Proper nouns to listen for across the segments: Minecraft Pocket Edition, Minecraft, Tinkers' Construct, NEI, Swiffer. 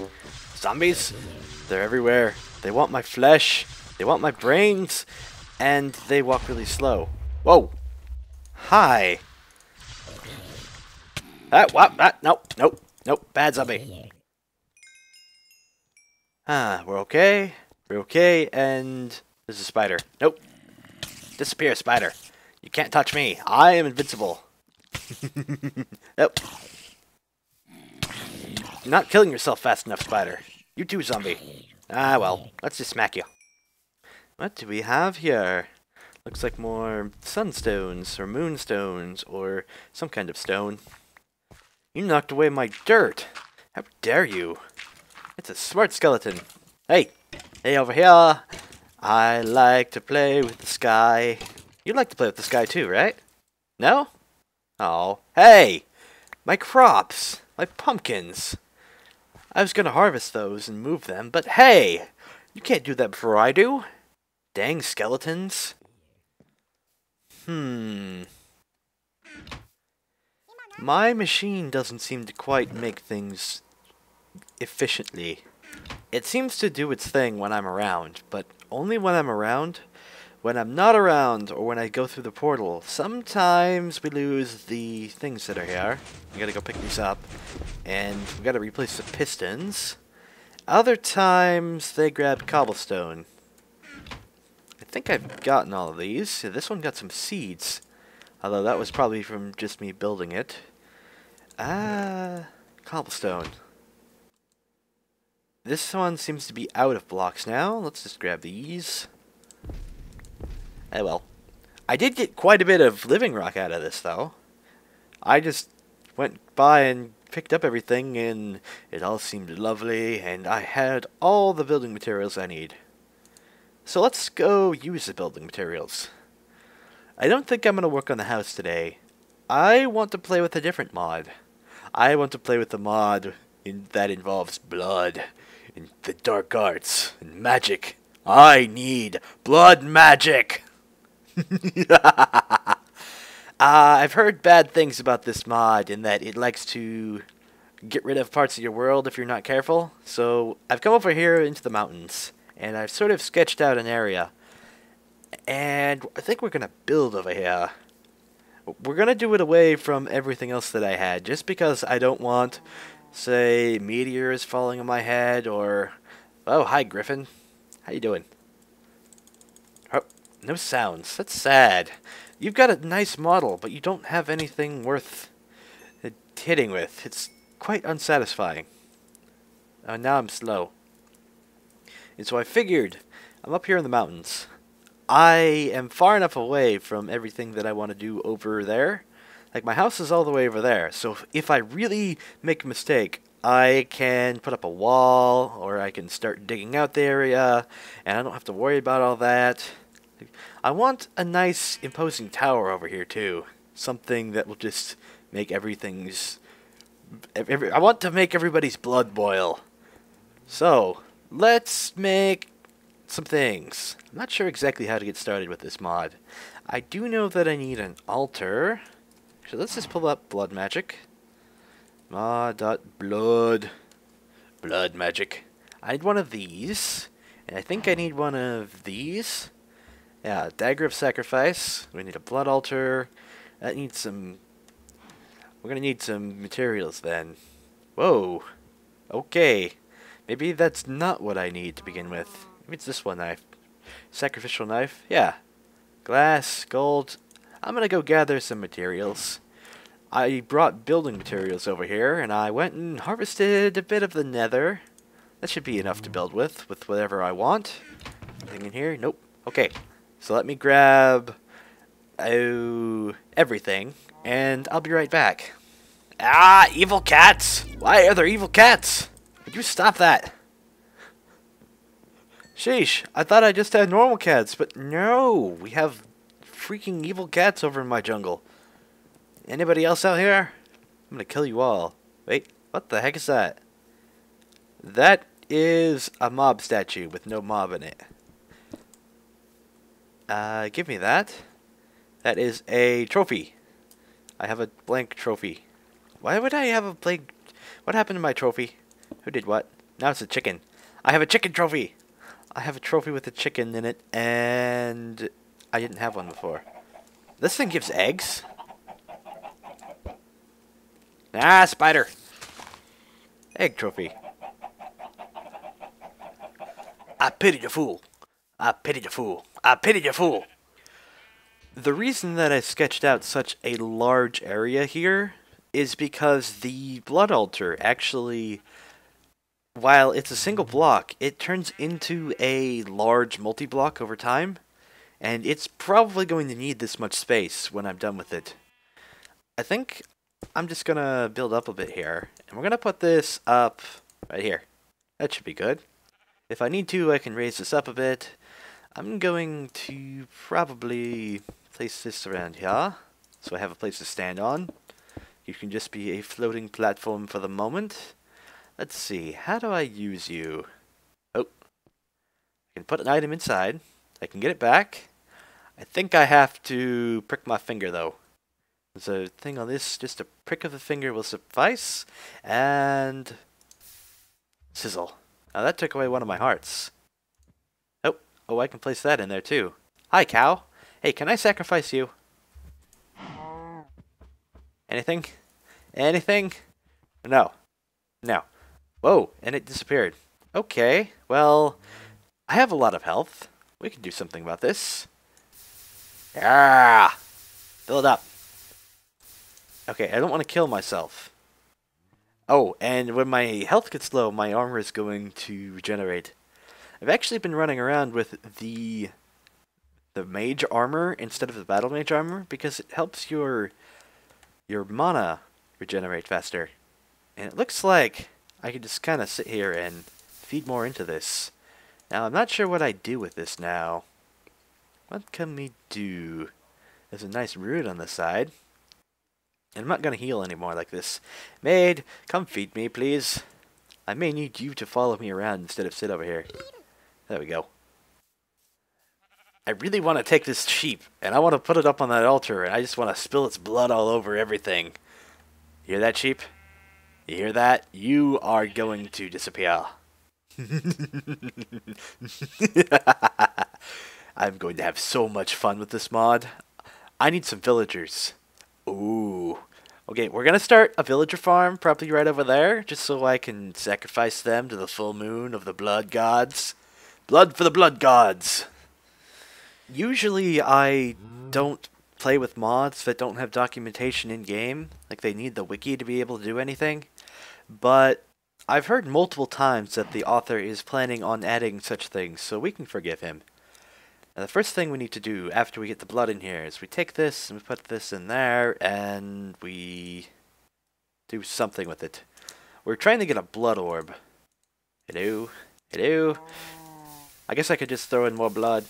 me. Zombies, they're everywhere. They want my flesh. They want my brains. And they walk really slow. Whoa. Hi. Nope. Bad zombie. Ah, we're okay. We're okay, and there's a spider. Nope. Disappear, spider. You can't touch me. I am invincible. Nope. You're not killing yourself fast enough, spider. You too, zombie. Ah, well. Let's just smack you. What do we have here? Looks like more sunstones or moonstones or some kind of stone. You knocked away my dirt. How dare you? It's a smart skeleton. Hey! Hey, over here! I like to play with the sky. You like to play with the sky too, right? No? Oh. Hey! My crops! My pumpkins! I was gonna harvest those and move them, but hey! You can't do that before I do! Dang skeletons! My machine doesn't seem to quite make things efficiently. It seems to do its thing when I'm around, but only when I'm around. When I'm not around, or when I go through the portal, sometimes we lose the things that are here. We gotta go pick these up, and we gotta replace the pistons. Other times, they grab cobblestone. I think I've gotten all of these. This one got some seeds, although that was probably from just me building it. Cobblestone. This one seems to be out of blocks now. Let's just grab these. Oh well. I did get quite a bit of living rock out of this, though. I just went by and picked up everything, and it all seemed lovely, and I had all the building materials I need. So let's go use the building materials. I don't think I'm going to work on the house today. I want to play with a different mod. I want to play with the mod that involves blood. In the dark arts and magic. I need blood magic. I've heard bad things about this mod in that it likes to get rid of parts of your world if you're not careful. So I've come over here into the mountains and I've sort of sketched out an area. And I think we're going to build over here. We're going to do it away from everything else that I had just because I don't want, say, meteors falling on my head, or... Oh, hi, Griffin. How you doing? Oh, no sounds. That's sad. You've got a nice model, but you don't have anything worth hitting with. It's quite unsatisfying. Oh, now I'm slow. And so I figured, I'm up here in the mountains. I am far enough away from everything that I want to do over there. Like, my house is all the way over there, so if I really make a mistake, I can put up a wall, or I can start digging out the area, and I don't have to worry about all that. I want a nice, imposing tower over here, too. Something that will just make everything's... I want to make everybody's blood boil. So, let's make some things. I'm not sure exactly how to get started with this mod. I do know that I need an altar... So let's just pull up blood magic. Mod.blood. Blood magic. I need one of these. And I think I need one of these. Yeah, dagger of sacrifice. We need a blood altar. That needs some... We're going to need some materials then. Whoa. Okay. Maybe that's not what I need to begin with. Maybe it's this one knife. Sacrificial knife. Yeah. Glass, gold... I'm going to go gather some materials. I brought building materials over here, and I went and harvested a bit of the nether. That should be enough to build with whatever I want. Anything in here? Nope. Okay, so let me grab everything, and I'll be right back. Ah, evil cats! Why are there evil cats? Would you stop that? Sheesh, I thought I just had normal cats, but no, we have... freaking evil cats over in my jungle. Anybody else out here? I'm gonna kill you all. Wait, what the heck is that? That is a mob statue with no mob in it. Give me that. That is a trophy. I have a blank trophy. Why would I have a blank... What happened to my trophy? Who did what? Now it's a chicken. I have a chicken trophy! I have a trophy with a chicken in it, and I didn't have one before. This thing gives eggs? Ah, spider! Egg trophy. I pity the fool. I pity the fool. I pity the fool. The reason that I sketched out such a large area here is because the blood altar actually, while it's a single block, it turns into a large multi-block over time, and it's probably going to need this much space when I'm done with it. I think I'm just gonna build up a bit here, and we're gonna put this up right here. That should be good. If I need to, I can raise this up a bit. I'm going to probably place this around here, so I have a place to stand on. You can just be a floating platform for the moment. Let's see, how do I use you? Oh, I can put an item inside. I can get it back. I think I have to prick my finger, though. There's a thing on this, just a prick of the finger will suffice, and sizzle. Now that took away one of my hearts. Oh, I can place that in there too. Hi, cow. Hey, can I sacrifice you? Anything? Anything? No. No. Whoa, and it disappeared. Okay, well, I have a lot of health. We can do something about this. Ah! Fill it up. Okay, I don't want to kill myself. Oh, and when my health gets low, my armor is going to regenerate. I've actually been running around with the mage armor instead of the battle mage armor because it helps your mana regenerate faster. And it looks like I could just kind of sit here and feed more into this. Now, I'm not sure what I do with this now. What can we do? There's a nice root on the side. And I'm not going to heal anymore like this. Maid, come feed me, please. I may need you to follow me around instead of sit over here. There we go. I really want to take this sheep, and I want to put it up on that altar, and I just want to spill its blood all over everything. You hear that, sheep? You hear that? You are going to disappear. I'm going to have so much fun with this mod. I need some villagers. Ooh. Okay, we're going to start a villager farm, probably right over there, just so I can sacrifice them to the full moon of the blood gods. Blood for the blood gods! Usually I don't play with mods that don't have documentation in-game. Like, they need the wiki to be able to do anything. But I've heard multiple times that the author is planning on adding such things, so we can forgive him. Now, the first thing we need to do after we get the blood in here is we take this and we put this in there, and we do something with it. We're trying to get a blood orb. Hello? Hello? I guess I could just throw in more blood.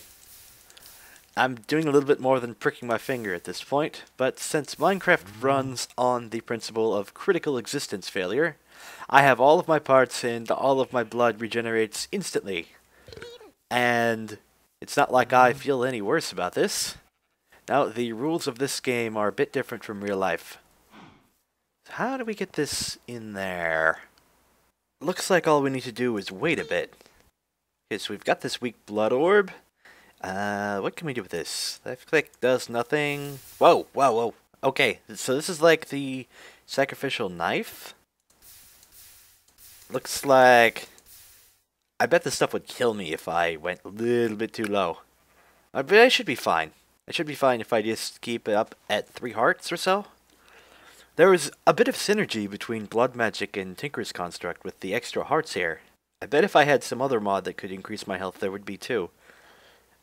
I'm doing a little bit more than pricking my finger at this point, but since Minecraft runs on the principle of critical existence failure, I have all of my parts and all of my blood regenerates instantly. And it's not like I feel any worse about this. Now, the rules of this game are a bit different from real life. How do we get this in there? Looks like all we need to do is wait a bit. Okay, so we've got this weak blood orb. What can we do with this? Left click does nothing. Whoa, whoa, whoa. Okay, so this is like the sacrificial knife. Looks like... I bet this stuff would kill me if I went a little bit too low. But I should be fine. I should be fine if I just keep it up at 3 hearts or so. There was a bit of synergy between blood magic and Tinkers' Construct with the extra hearts here. I bet if I had some other mod that could increase my health, there would be too.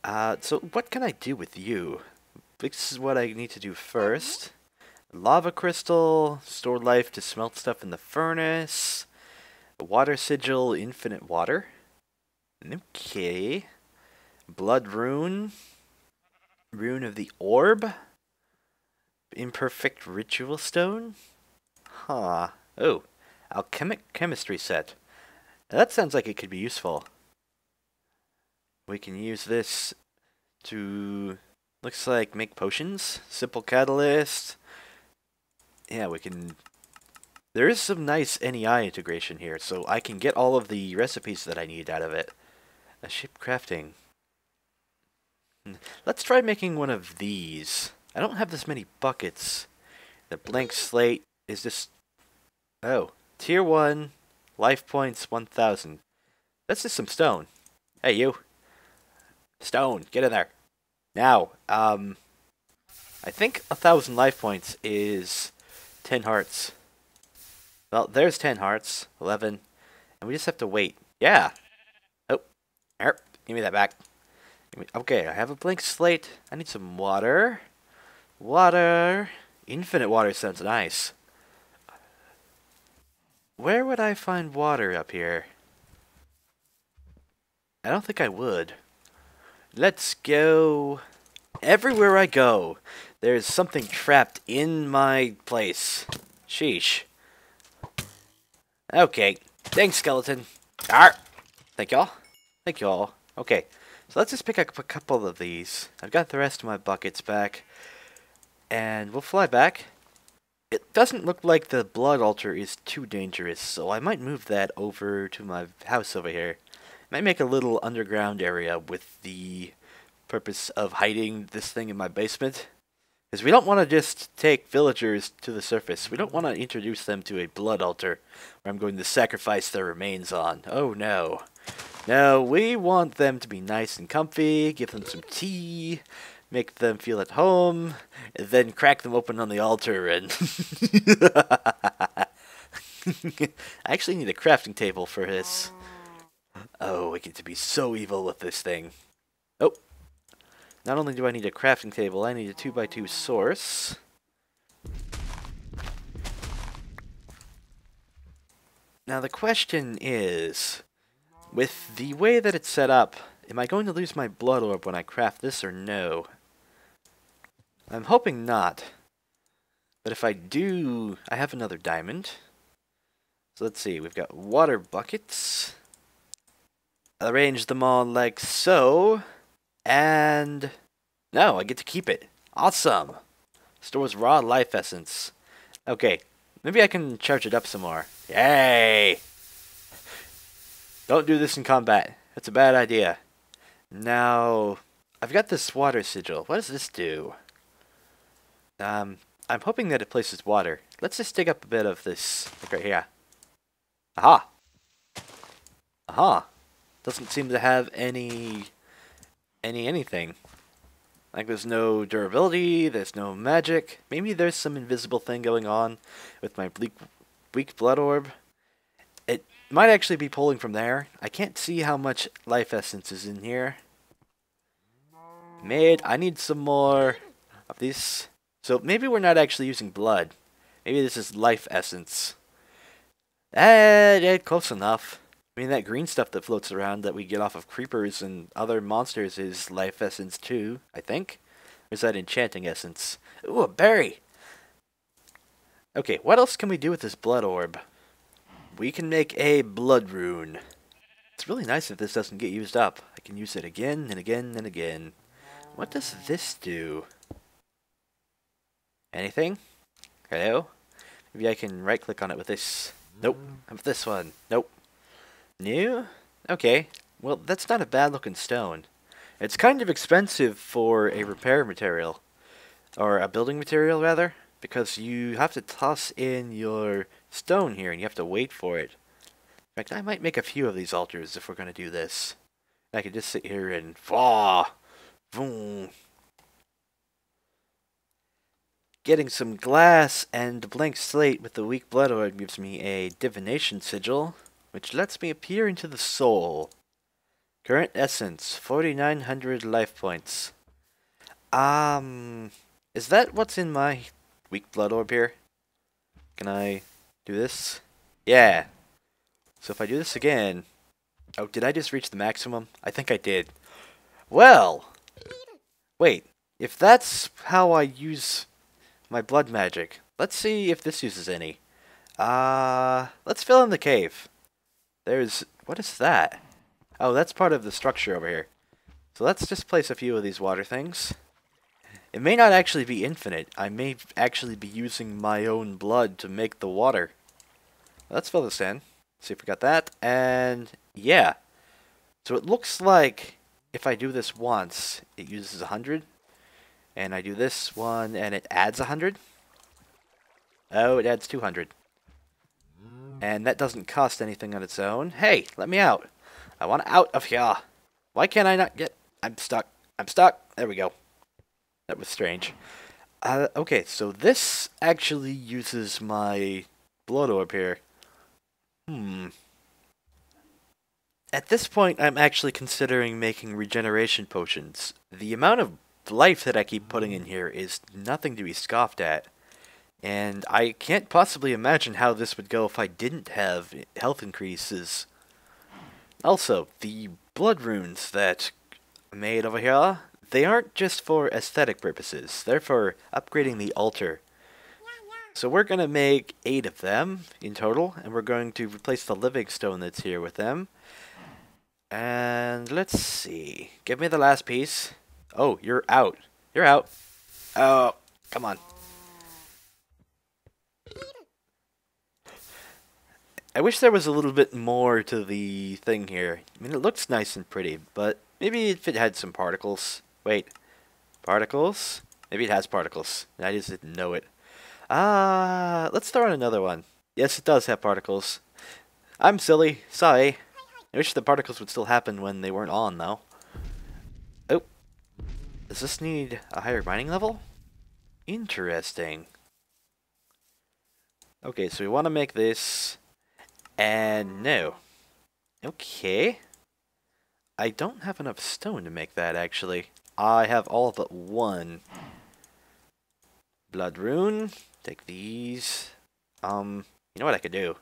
So what can I do with you? This is what I need to do first. Lava crystal, store life to smelt stuff in the furnace. Water sigil, infinite water. Okay. Blood rune. Rune of the orb. Imperfect ritual stone. Huh. Oh. Alchemic chemistry set. That sounds like it could be useful. We can use this to, looks like, make potions. Simple catalyst. Yeah, we can There is some nice NEI integration here, so I can get all of the recipes that I need out of it. A ship crafting. Let's try making one of these. I don't have this many buckets. The blank slate is just... oh. Tier 1. Life points 1000. That's just some stone. Hey, you. Stone, get in there. Now, I think 1000 life points is 10 hearts. Well, there's 10 hearts. 11. And we just have to wait. Yeah. Oh. Here, give me that back. Okay, I have a blank slate. I need some water. Water. Infinite water sounds nice. Where would I find water up here? I don't think I would. Let's go. Everywhere I go, there's something trapped in my place. Sheesh. Okay. Thanks, skeleton. Arr! Thank y'all. Thank y'all. Okay. So let's just pick up a couple of these. I've got the rest of my buckets back. And we'll fly back. It doesn't look like the blood altar is too dangerous, so I might move that over to my house over here. Might make a little underground area with the purpose of hiding this thing in my basement. Because we don't want to just take villagers to the surface. We don't want to introduce them to a blood altar where I'm going to sacrifice their remains on. Oh no. No, we want them to be nice and comfy, give them some tea, make them feel at home, and then crack them open on the altar and... I actually need a crafting table for this. Oh, I get to be so evil with this thing. Oh. Not only do I need a crafting table, I need a 2x2 source. Now the question is, with the way that it's set up, am I going to lose my blood orb when I craft this or no? I'm hoping not. But if I do, I have another diamond. So let's see, we've got water buckets. Arrange them all like so. And no, I get to keep it. Awesome. Stores raw life essence. Okay, maybe I can charge it up some more. Yay! Don't do this in combat. That's a bad idea. Now, I've got this water sigil. What does this do? I'm hoping that it places water. Let's just dig up a bit of this, like right here. Aha! Aha! Doesn't seem to have anything. Like there's no durability, there's no magic. Maybe there's some invisible thing going on with my weak blood orb. It might actually be pulling from there. I can't see how much life essence is in here. Made. I need some more of these. So maybe we're not actually using blood. Maybe this is life essence. Close enough. I mean, that green stuff that floats around that we get off of creepers and other monsters is life essence too, I think. Or is that enchanting essence? Ooh, a berry! Okay, what else can we do with this blood orb? We can make a blood rune. It's really nice if this doesn't get used up. I can use it again and again and again. What does this do? Anything? Hello? Maybe I can right-click on it with this. Nope. How about this one? Nope. New? Okay. Well, that's not a bad-looking stone. It's kind of expensive for a repair material. Or a building material, rather. Because you have to toss in your stone here, and you have to wait for it. In fact, I might make a few of these altars if we're going to do this. I could just sit here and... Getting some glass and blank slate with the weak blood orb gives me a divination sigil, which lets me appear into the soul. Current essence, 4900 life points. Is that what's in my weak blood orb here? Can I do this? Yeah. So if I do this again... oh, did I just reach the maximum? I think I did. Well! Wait, if that's how I use my blood magic, let's see if this uses any. Let's fill in the cave. There's... what is that? Oh, that's part of the structure over here. So let's just place a few of these water things. It may not actually be infinite. I may actually be using my own blood to make the water. Let's fill this in. See if we got that. And yeah. So it looks like if I do this once, it uses 100. And I do this one and it adds 100. Oh, it adds 200. And that doesn't cost anything on its own. Hey, let me out. I want out of here. Why can't I not get... I'm stuck. I'm stuck. There we go. That was strange. Okay, so this actually uses my blood orb here. At this point, I'm actually considering making regeneration potions. The amount of life that I keep putting in here is nothing to be scoffed at. And I can't possibly imagine how this would go if I didn't have health increases. Also, the blood runes that I made over here, they aren't just for aesthetic purposes. They're for upgrading the altar. So we're going to make 8 of them in total, and we're going to replace the living stone that's here with them. And let's see. Give me the last piece. Oh, you're out. You're out. Oh, come on. I wish there was a little bit more to the thing here. I mean, it looks nice and pretty, but maybe if it had some particles. Wait, particles? Maybe it has particles. I just didn't know it. Let's throw in another one. Yes, it does have particles. I'm silly. Sorry. I wish the particles would still happen when they weren't on, though. Oh. Does this need a higher mining level? Interesting. Okay, so we want to make this... And no. Okay. I don't have enough stone to make that, actually. I have all but one. Blood rune. Take these. You know what I could do?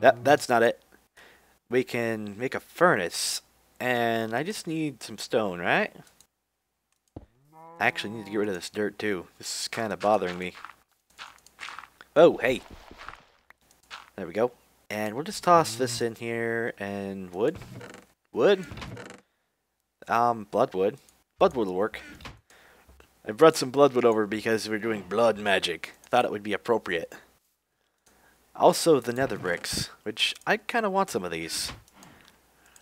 That's not it. We can make a furnace. And I just need some stone, right? I actually need to get rid of this dirt, too. This is kind of bothering me. Oh, hey. There we go. And we'll just toss this in here, and wood. Wood? Bloodwood. Bloodwood will work. I brought some bloodwood over because we're doing blood magic. Thought it would be appropriate. Also the nether bricks, which I kind of want some of these.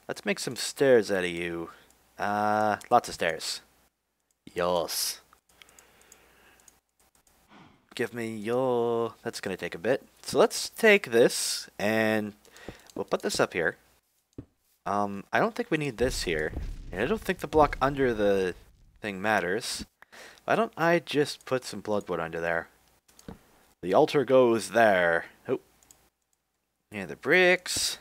Let's make some stairs out of you. Lots of stairs. Yours. Give me your... That's going to take a bit. So let's take this, and we'll put this up here. I don't think we need this here. And I don't think the block under the thing matters. Why don't I just put some bloodwood under there? The altar goes there. Oh. Yeah, the bricks.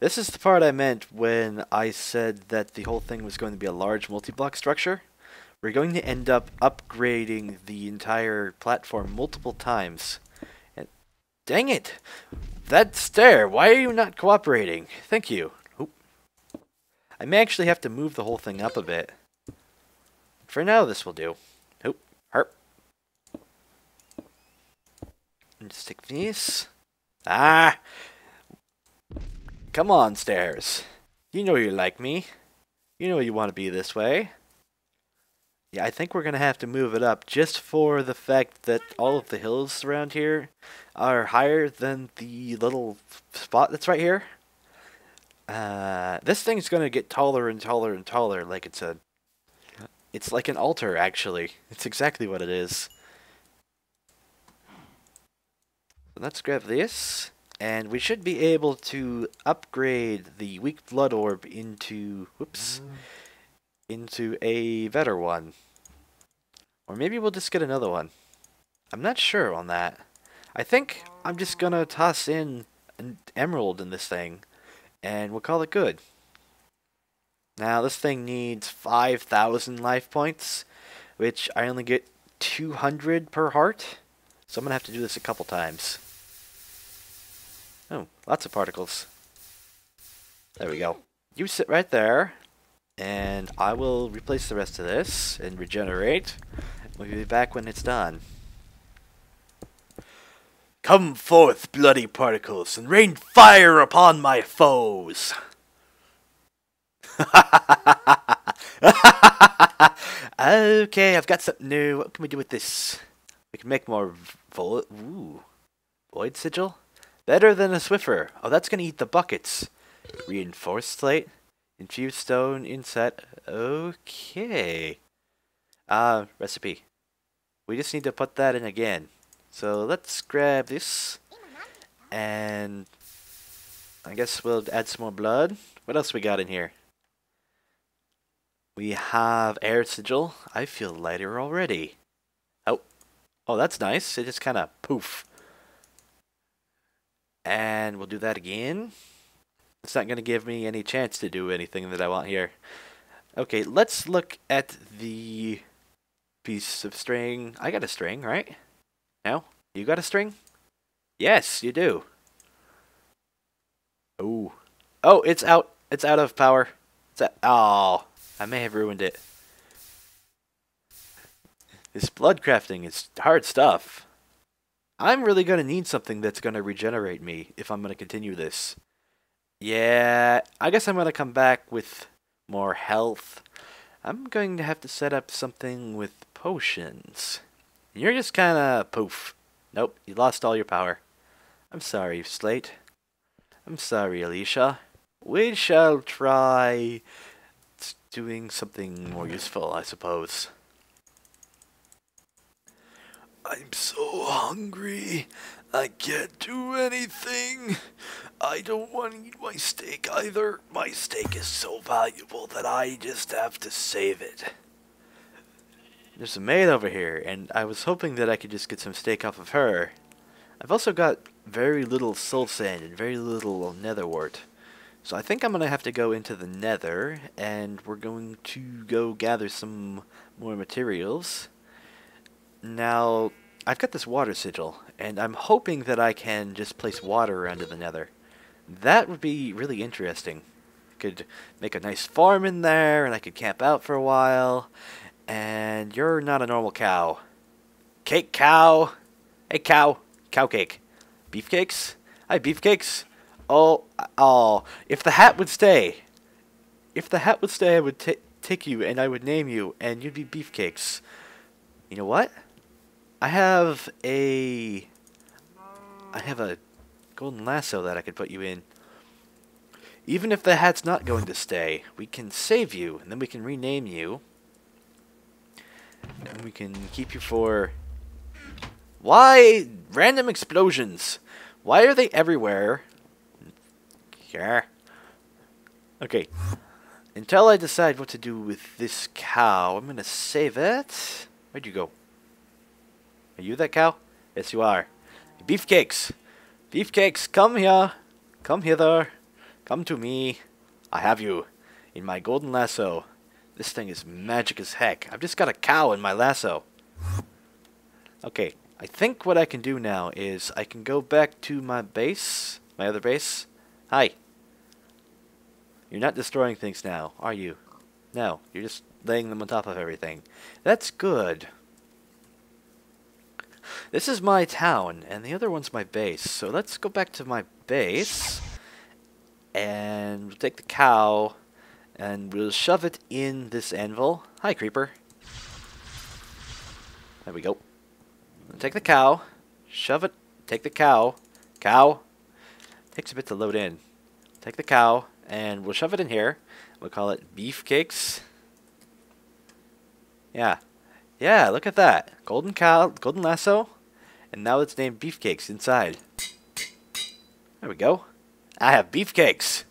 This is the part I meant when I said that the whole thing was going to be a large multi-block structure. We're going to end up upgrading the entire platform multiple times. And dang it! That stair! Why are you not cooperating? Thank you. Oop. I may actually have to move the whole thing up a bit. For now, this will do. Oop. Harp. And stick these. Ah! Come on, stairs. You know you like me. You know you want to be this way. Yeah, I think we're going to have to move it up just for the fact that all of the hills around here are higher than the little spot that's right here. This thing's going to get taller and taller and taller, like it's a... It's like an altar, actually. It's exactly what it is. Let's grab this, and we should be able to upgrade the weak blood orb into... Whoops... into a better one. Or maybe we'll just get another one. I'm not sure on that. I think I'm just gonna toss in an emerald in this thing, and we'll call it good. Now this thing needs 5,000 life points, which I only get 200 per heart, so I'm gonna have to do this a couple times. Oh, lots of particles. There we go. You sit right there. And I will replace the rest of this and regenerate. We'll be back when it's done. Come forth, bloody particles, and rain fire upon my foes! Okay, I've got something new. What can we do with this? We can make more void sigil. Better than a Swiffer. Oh, that's going to eat the buckets. Reinforced slate. Infused stone inset. Okay. Recipe. We just need to put that in again. So let's grab this. And I guess we'll add some more blood. What else we got in here? We have air sigil. I feel lighter already. Oh, that's nice. It just kind of poof. And we'll do that again. It's not going to give me any chance to do anything that I want here. Okay, let's look at the piece of string. I got a string, right? No? You got a string? Yes, you do. Ooh. Oh, it's out. It's out of power. It's out. Oh, I may have ruined it. This blood crafting is hard stuff. I'm really going to need something that's going to regenerate me if I'm going to continue this. Yeah, I guess I'm going to come back with more health. I'm going to have to set up something with potions. You're just kind of poof. Nope, you lost all your power. I'm sorry, Slate. I'm sorry, Alicia. We shall try doing something more useful, I suppose. I'm so hungry. I can't do anything. I don't want to eat my steak either. My steak is so valuable that I just have to save it. There's a maid over here, and I was hoping that I could just get some steak off of her. I've also got very little soul sand and very little netherwort. So I think I'm going to have to go into the nether, and we're going to go gather some more materials. Now, I've got this water sigil, and I'm hoping that I can just place water under the nether. That would be really interesting. I could make a nice farm in there, and I could camp out for a while. And you're not a normal cow. Cake cow! Hey cow! Cow cake. Beefcakes? Hi, beefcakes! Oh, oh. If the hat would stay! If the hat would stay, I would take you, and I would name you, and you'd be beefcakes. You know what? I have a golden lasso that I could put you in. Even if the hat's not going to stay, we can save you, and then we can rename you. And we can keep you for... Why? Random explosions! Why are they everywhere? Yeah. Okay. Until I decide what to do with this cow, I'm gonna save it. Where'd you go? Are you that cow? Yes, you are. Beefcakes! Beefcakes, come here! Come hither! Come to me! I have you in my golden lasso. This thing is magic as heck. I've just got a cow in my lasso. Okay, I think what I can do now is I can go back to my base. My other base. Hi. You're not destroying things now, are you? No, you're just laying them on top of everything. That's good. This is my town, and the other one's my base. So let's go back to my base, and we'll take the cow, and we'll shove it in this anvil. Hi, creeper. There we go. Take the cow, shove it, take the cow, takes a bit to load in. Take the cow, and we'll shove it in here. We'll call it Beefcakes. Yeah. Yeah, look at that. Golden cow, golden lasso. And now it's named Beefcakes inside. There we go. I have Beefcakes.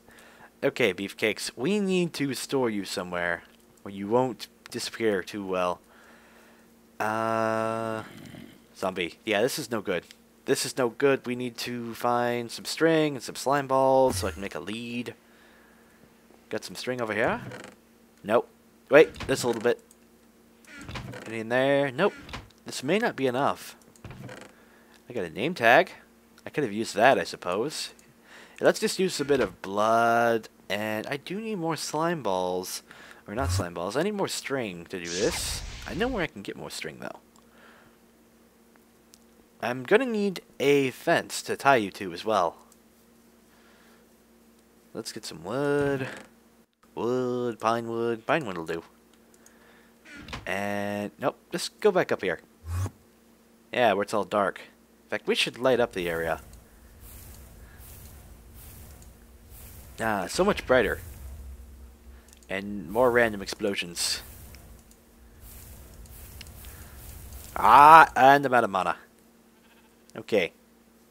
Okay, Beefcakes, we need to store you somewhere where you won't disappear too well. Zombie. Yeah, this is no good. This is no good. We need to find some string and some slime balls so I can make a lead. Got some string over here? Nope. Wait, this a little bit. Get in there. Nope. This may not be enough. I got a name tag. I could have used that, I suppose. Let's just use a bit of blood. And I do need more slime balls. Or not slime balls. I need more string to do this. I know where I can get more string, though. I'm going to need a fence to tie you to as well. Let's get some wood. Wood, pine wood. Pine wood will do. And, nope, just go back up here. Yeah, where it's all dark. In fact, we should light up the area. So much brighter. And more random explosions. And I'm out of mana. Okay.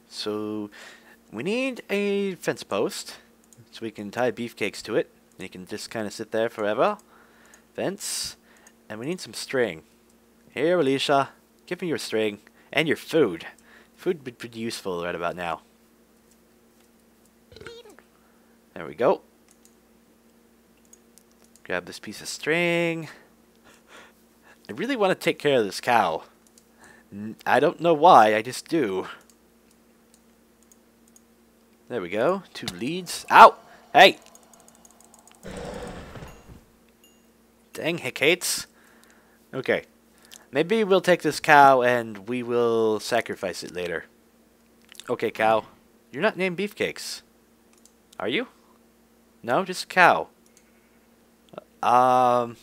So, we need a fence post. So we can tie beefcakes to it. They can just kind of sit there forever. Fence. And we need some string. Here, Alicia. Give me your string. And your food. Food would be pretty useful right about now. There we go. Grab this piece of string. I really want to take care of this cow. I don't know why, I just do. There we go. 2 leads. Ow! Hey! Dang hiccates. Okay. Maybe we'll take this cow and we will sacrifice it later. Okay, cow. You're not named Beefcakes. Are you? No, just cow. You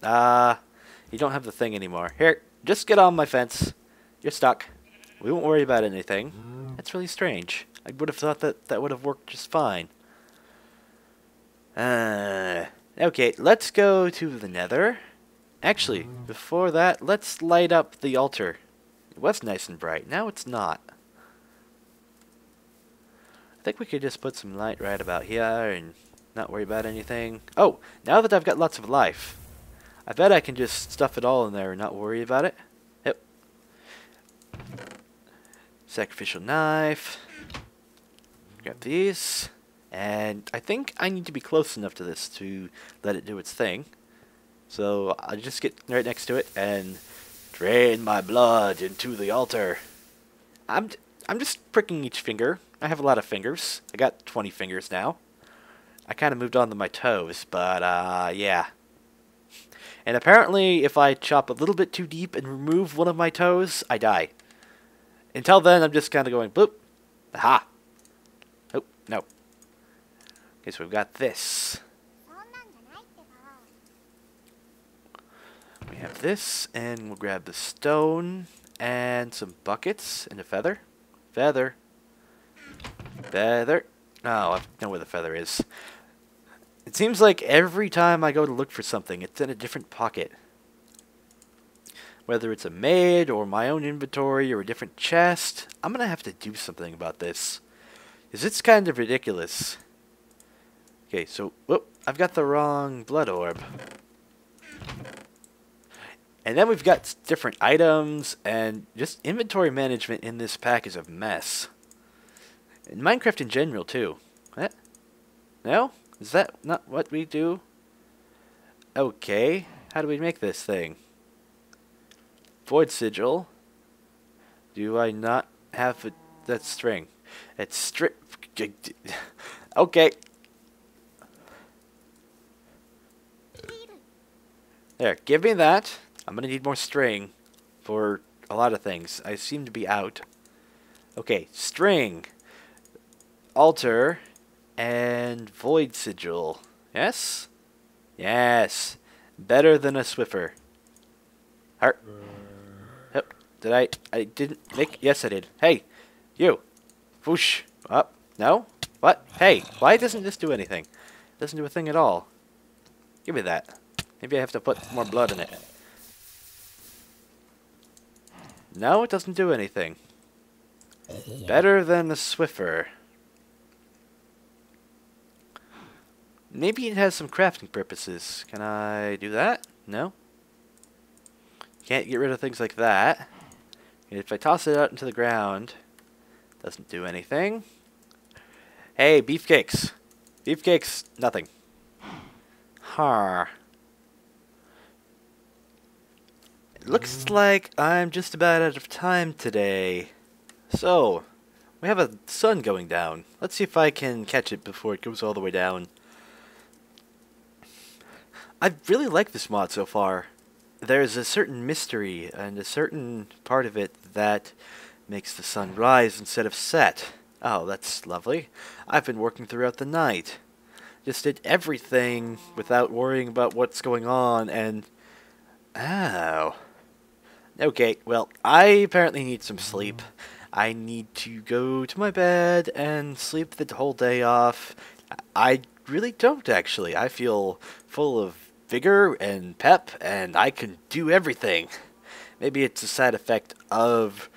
don't have the thing anymore. Here, just get on my fence. You're stuck. We won't worry about anything. That's really strange. I would have thought that that would have worked just fine. Okay, let's go to the Nether. Actually, before that, let's light up the altar. It was nice and bright. Now it's not. I think we could just put some light right about here and not worry about anything. Oh, now that I've got lots of life, I bet I can just stuff it all in there and not worry about it. Yep. Sacrificial knife. Grab these. And I think I need to be close enough to this to let it do its thing. So I'll just get right next to it and drain my blood into the altar. I'm just pricking each finger. I have a lot of fingers. I got 20 fingers now. I kind of moved on to my toes, but yeah. And apparently if I chop a little bit too deep and remove one of my toes, I die. Until then, I'm just kind of going bloop. Aha. Oh, no. Okay, so we've got this. We have this, and we'll grab the stone, and some buckets, and a feather. Feather. Feather. Oh, I know where the feather is. It seems like every time I go to look for something, it's in a different pocket. Whether it's a maid, or my own inventory, or a different chest, I'm going to have to do something about this. Because it's kind of ridiculous. Okay, so, whoop, I've got the wrong blood orb. And then we've got different items, and just inventory management in this pack is a mess. And Minecraft in general, too. What? No? Is that not what we do? Okay. How do we make this thing? Void sigil. Do I not have a... That's string. It's strip... Okay. There, give me that. I'm going to need more string for a lot of things. I seem to be out. Okay, string, altar, and void sigil. Yes? Yes. Better than a Swiffer. Heart. Oh, did I didn't make... Yes, I did. Hey, you. Whoosh. Up. No? What? Hey, why doesn't this do anything? It doesn't do a thing at all. Give me that. Maybe I have to put more blood in it. No, it doesn't do anything. Better than a Swiffer. Maybe it has some crafting purposes. Can I do that? No? Can't get rid of things like that. And if I toss it out into the ground, doesn't do anything. Hey, beefcakes. Beefcakes, nothing. Har. Looks like I'm just about out of time today. So, we have a sun going down. Let's see if I can catch it before it goes all the way down. I really like this mod so far. There's a certain mystery and a certain part of it that makes the sun rise instead of set. Oh, that's lovely. I've been working throughout the night. Just did everything without worrying about what's going on and... Oh... Okay, well, I apparently need some sleep. I need to go to my bed and sleep the whole day off. I really don't, actually. I feel full of vigor and pep, and I can do everything. Maybe it's a side effect of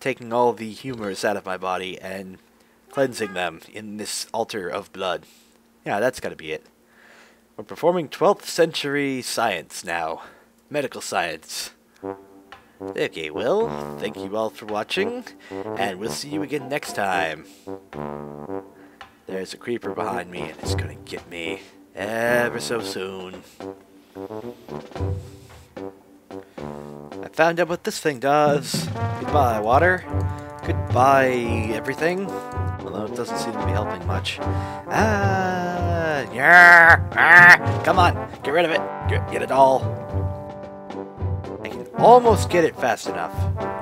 taking all the humors out of my body and cleansing them in this altar of blood. Yeah, that's gotta be it. We're performing 12th century science now. Medical science. Okay, well, thank you all for watching, and we'll see you again next time. There's a creeper behind me, and it's gonna get me ever so soon. I found out what this thing does. Goodbye, water. Goodbye, everything. Although it doesn't seem to be helping much. Ah, yeah, ah, come on, get rid of it. Get it all. I can almost get it fast enough.